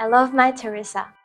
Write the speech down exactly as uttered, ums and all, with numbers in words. I love Mytheresa.